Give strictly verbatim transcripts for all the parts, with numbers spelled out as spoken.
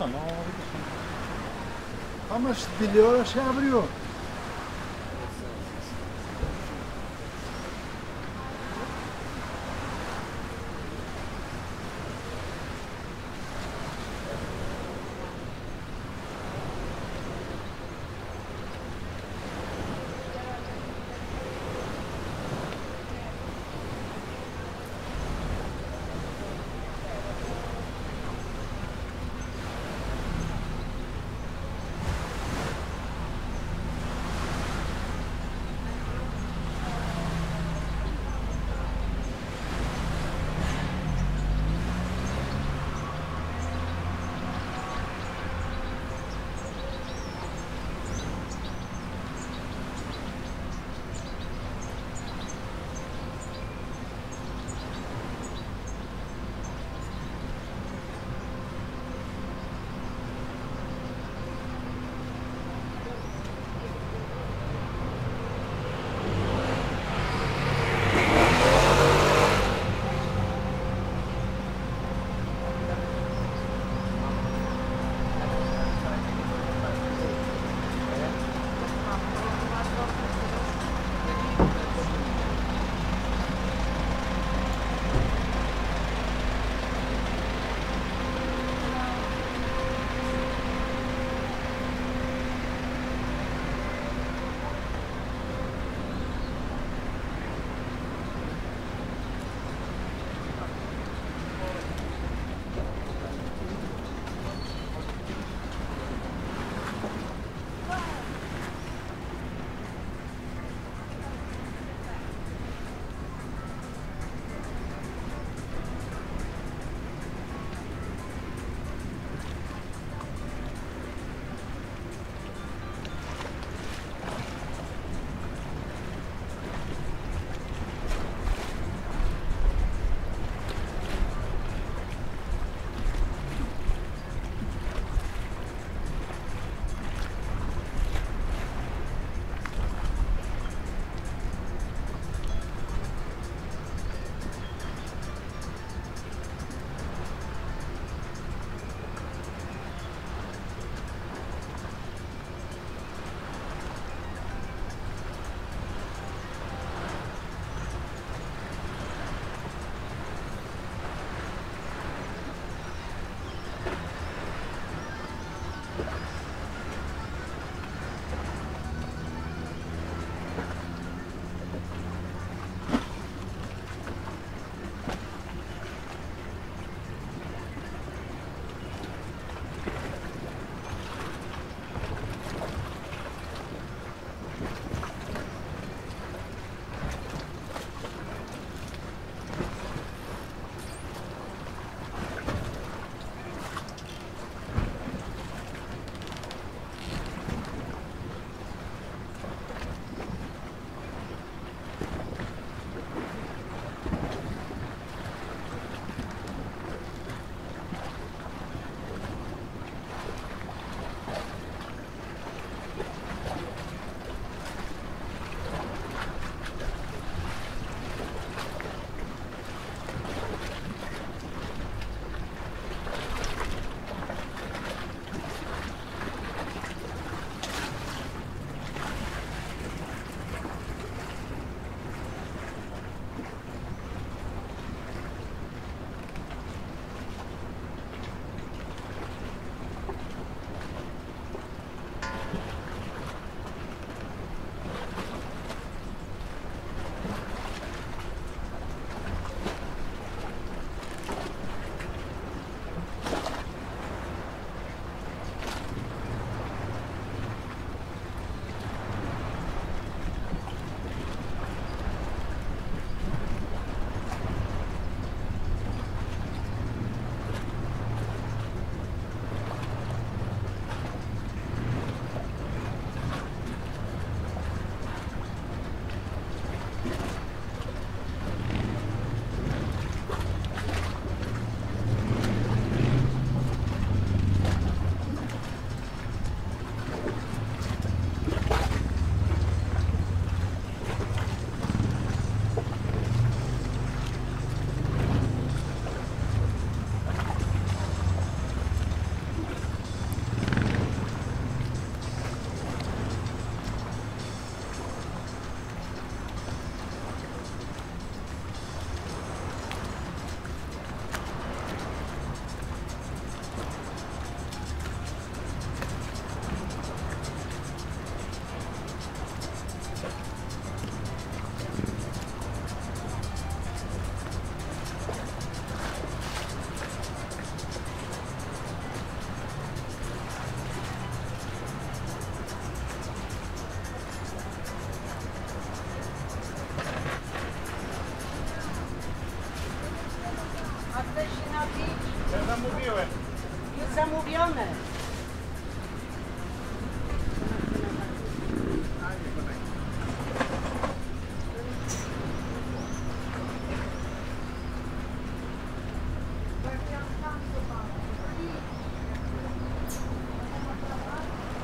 Ama Ama biliyor, şey yapıyor.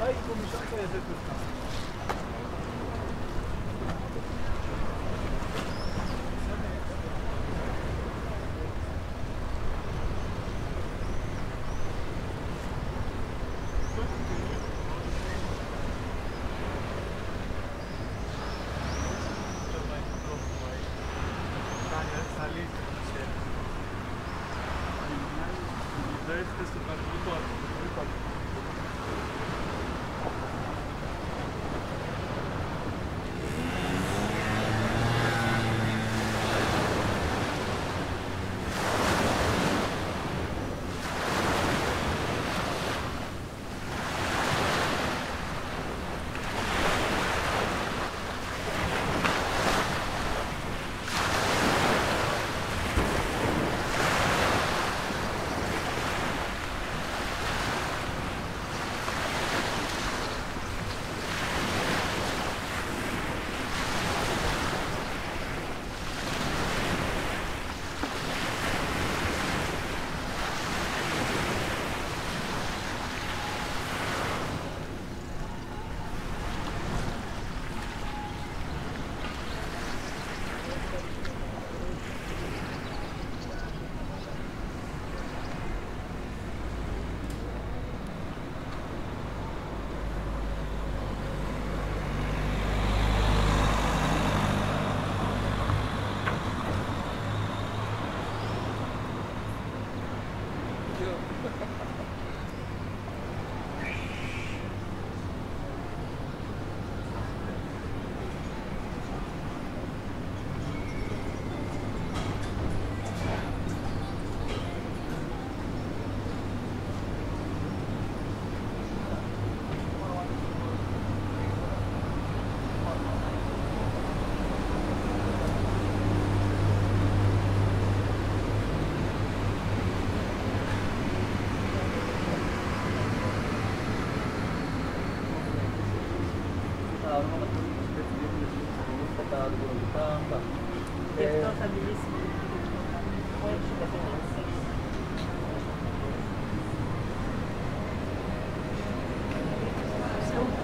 a i po miesiącu jest wytwórka.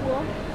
Cool.